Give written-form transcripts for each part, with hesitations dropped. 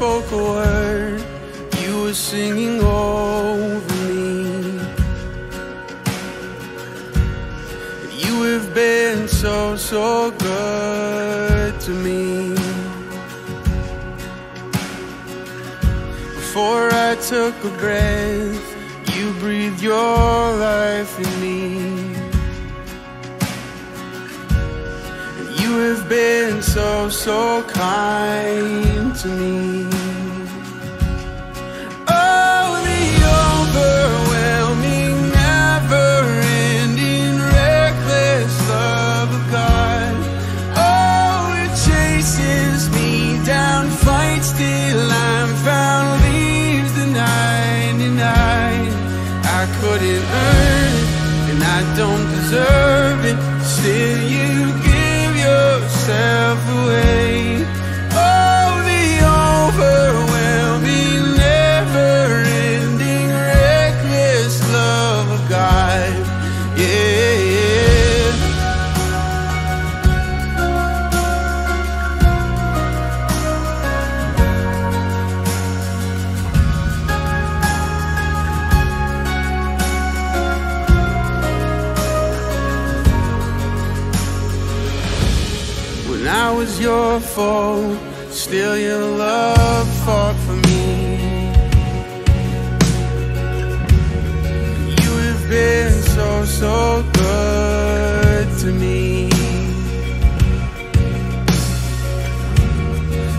spoke a word, you were singing over me. You have been so, so good to me. Before I took a breath, you breathed your life in me. You have been so, so kind to me. Oh, the overwhelming, never-ending, reckless love of God. Oh, it chases me down, fights till I'm found, leaves the 99. I couldn't earn it, and I don't deserve it, still you give yourself away. Oh, the overwhelming, never-ending, reckless love of God. Now was your fault, still your love fought for me. You have been so, so good to me.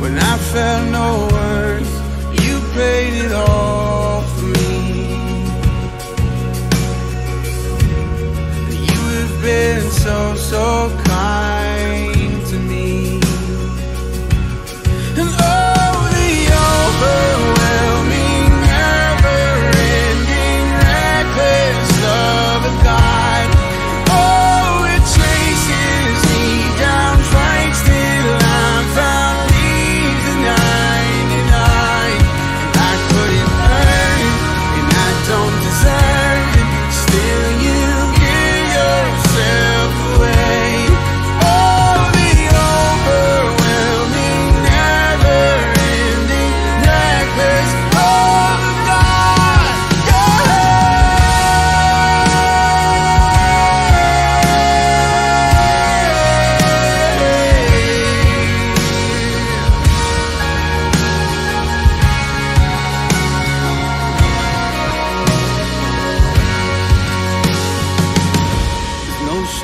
When I felt no worth, you paid it all for me. You have been so, so kind.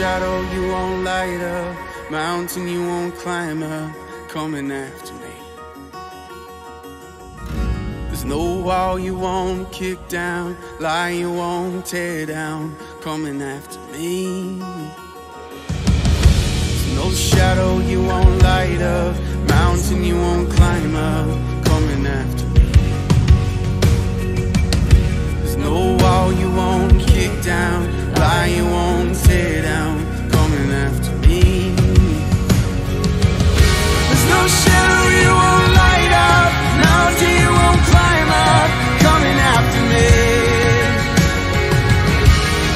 Shadow you won't light up, mountain you won't climb up, coming after me. There's no wall you won't kick down, lie you won't tear down, coming after me. There's no shadow you won't light up, mountain you won't climb up, coming after me. There's no wall you won't kick down, lie you won't tear down, coming after me. There's no shadow you won't light up, mountain you won't climb up, coming after me.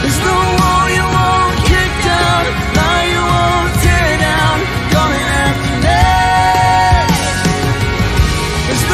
There's no wall you won't kick down, lie you won't tear down, coming after me. There's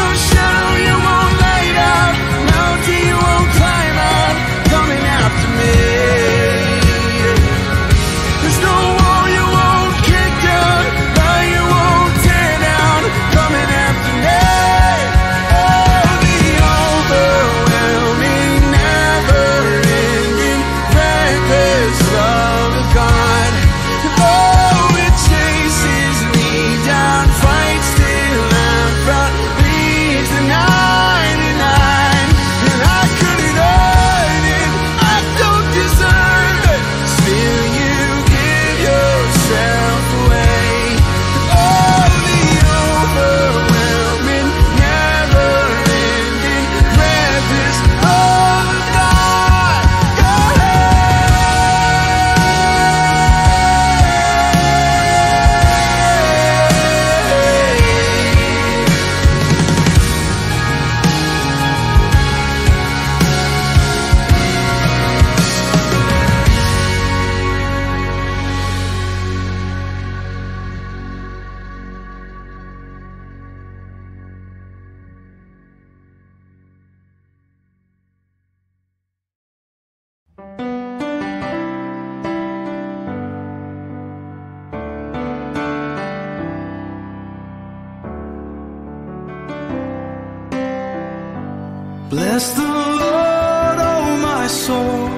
bless the Lord, oh my soul,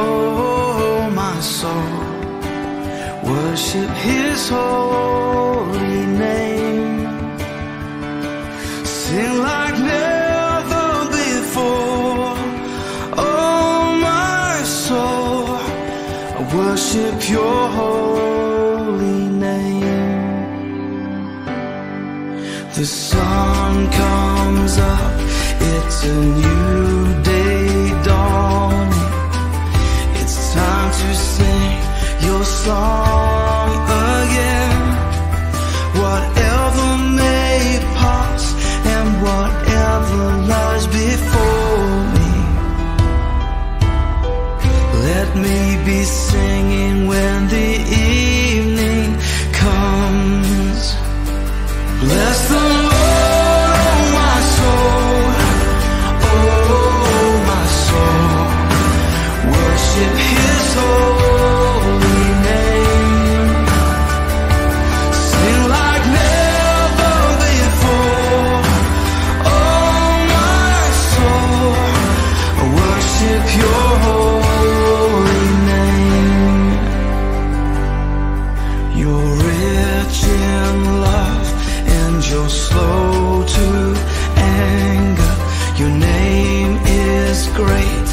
oh my soul. Worship His holy name. Sing like never before, oh my soul. I worship Your holy name. The sun comes up, it's a new day dawning. It's time to sing Your song again. Whatever may pass and whatever lies before me, let me be singing when the evening comes. Bless the Lord, oh my soul, oh my soul. Worship His holy name. Sing like never before, oh my soul. Worship Your holy name. You're rich in love and You're slow to anger. Your name is great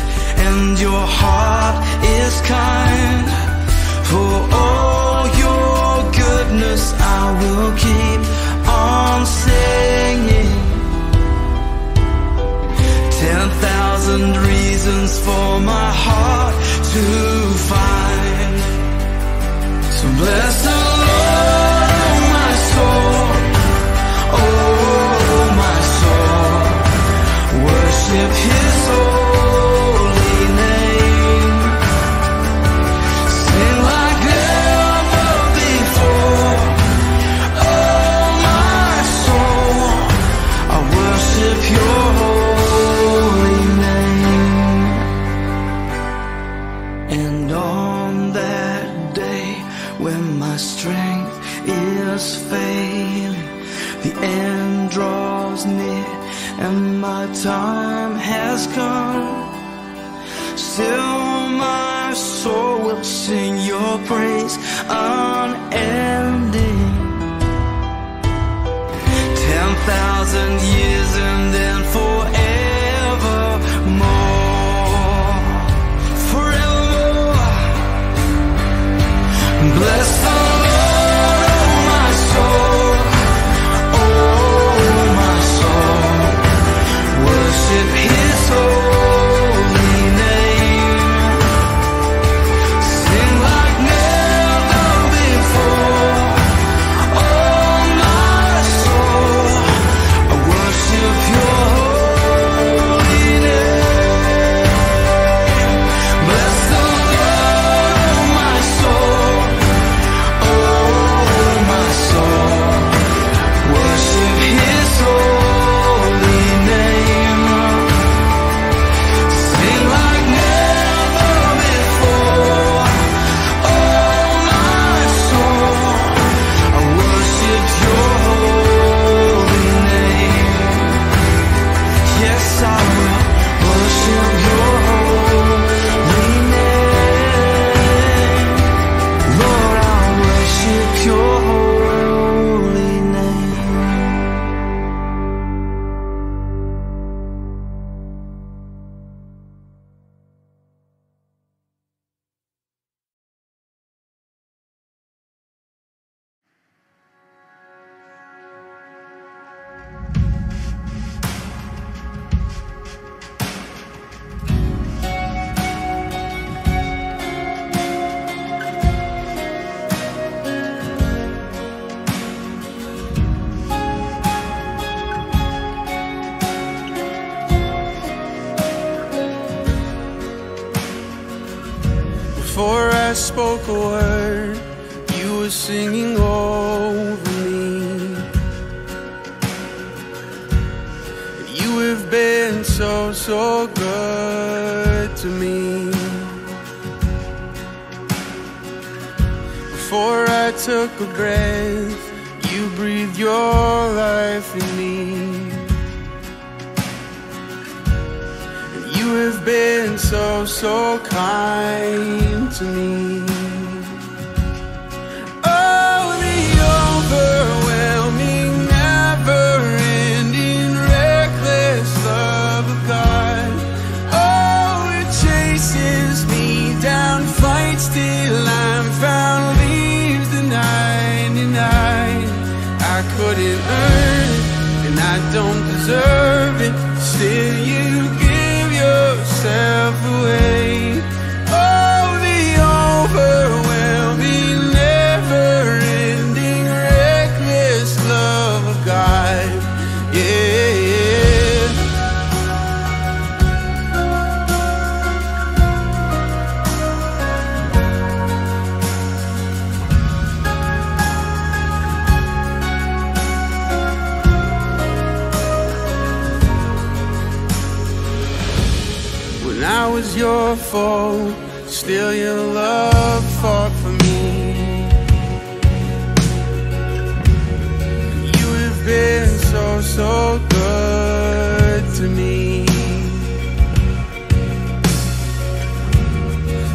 and Your heart is kind. For all Your goodness I will keep on singing. 10,000 reasons for my heart to find. So bless the Lord, oh my soul, oh my soul. Worship His holy name. Time has come, still my soul will sing Your praise unending. 10,000 years and then forevermore, forevermore. Bless the Lord, oh my soul, oh my soul. Worship His holy name. Sing like never before, oh my soul. I worship Your holy name. Bless the Lord, oh my soul, oh my soul. Worship His holy name. Spoke a word, You were singing over me. You have been so, so good to me. Before I took a breath, You breathed Your life in me. been so, so kind to me. Oh, the overwhelming, never-ending, reckless love of God. Oh, it chases me down, fights till I'm found, leaves the 99. I couldn't earn it, and I don't deserve it, still you give yourself away. Oh, the overwhelming, never-ending, reckless love of God. I was your fault, still your love fought for me. You have been so, so good to me.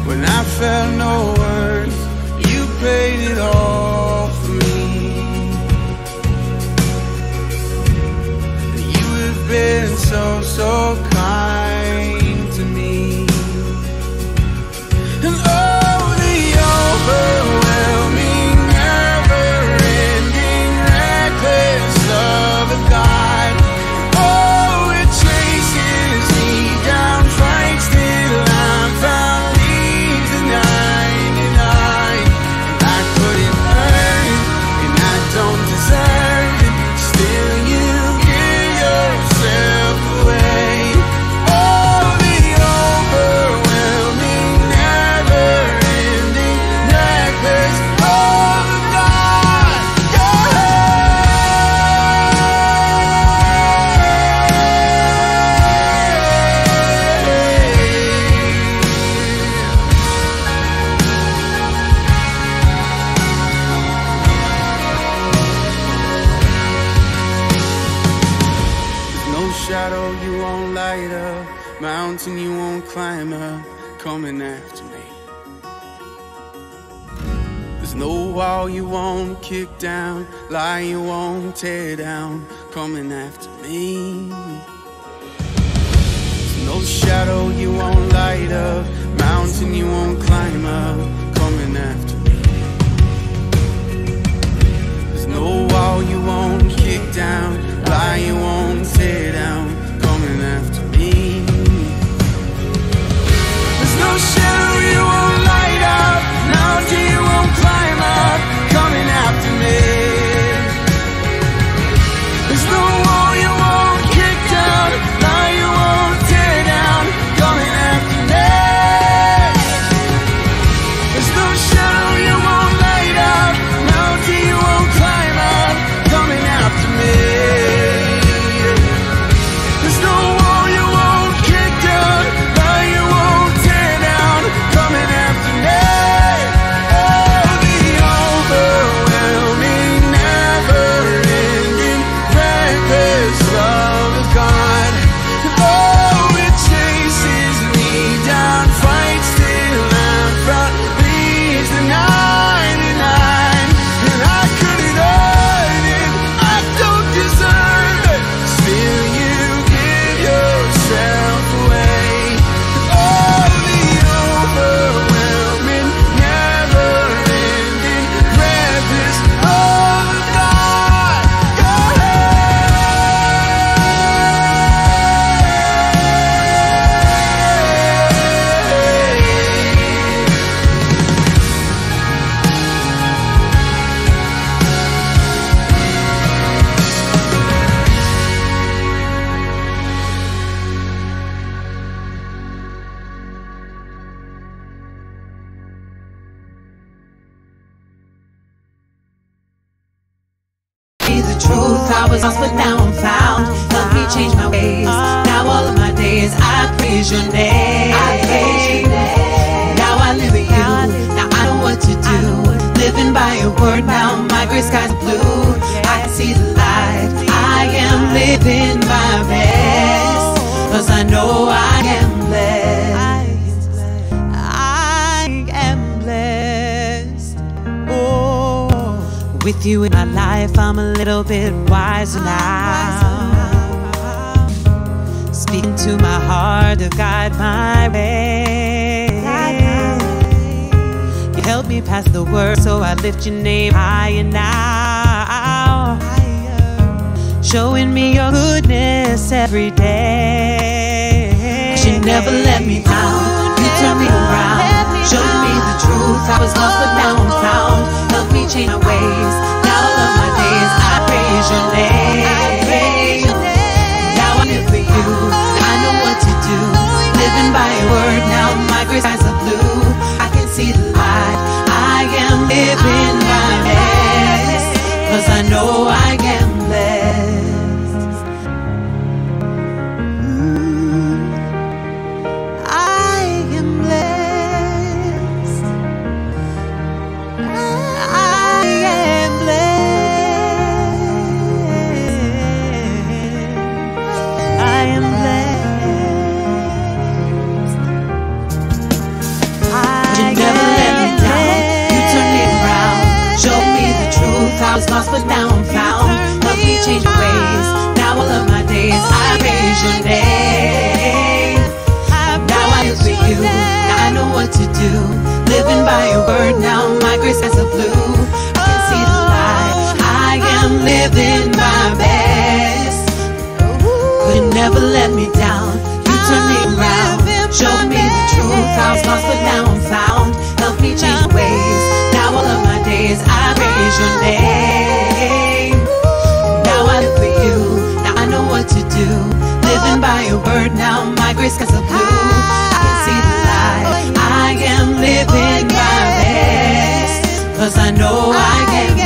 When I felt no worth, you paid it all for me. You have been so, so kind to me. And oh, the overwhelming, never-ending, reckless love of God. Oh, it chases me down, fights till I'm found, leaves the 99. I couldn't earn it, and I don't deserve it, still you give yourself away. Shadow you won't light up, mountain you won't climb up, coming after me. There's no wall you won't kick down, lie you won't tear down, coming after me. There's no shadow you won't light up, mountain you won't climb up, coming after me. There's no wall you won't kick down, lie you won't tear down, coming after me. There's no shadow you won't light up, mountain you won't climb up, coming after me. There's no wall you won't kick down, lie you won't tear down, coming after me. There's no shadow you won't light up, mountain you won't climb up, coming after me. Truth, I was lost, but now I'm found. Help me change my ways. Now all of my days, I praise your name. Now I live in you. Now I know what to do. Living by your word, now my gray sky's blue. I can see the light. I am living my best, 'cause I know I am blessed. With you in my life, I'm a little bit wiser now. Speaking to my heart to guide my way. You helped me pass the word, so I lift your name higher now. Showing me your goodness every day. 'Cause you never let me down, you turned me around. Showed me the truth, I was lost but now I'm found. Help me change my ways, now all of my days I praise your name. Now I live for you, I know what to do. Living by your word, now my gray skies are blue. I can see the light, I am living by this, 'cause I know I am blessed. I am blessed. I was lost but now I'm found. Help me change my ways, now all of my days I praise your name. Now I live with you, now I know what to do. Living by your word, now my grace has a blue. I can see the light, I am living my best. You never let me down, you turned me around. Showed me the truth, I was lost but now I'm found. Help me change my ways, now all of my days I praise your name. Now I live for you, now I know what to do. Living by your word, now my grace skies are blue. I can see the light, I am living my best, 'cause I know I am blessed.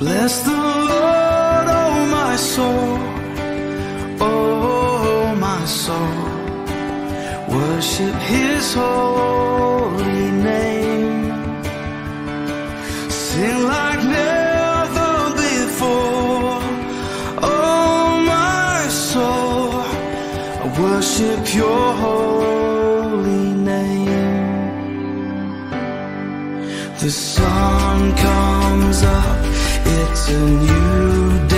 Bless the Lord, oh my soul, oh my soul. Worship His holy name. Sing like never before, oh my soul. I worship Your holy name. The sun comes up, it's a new day.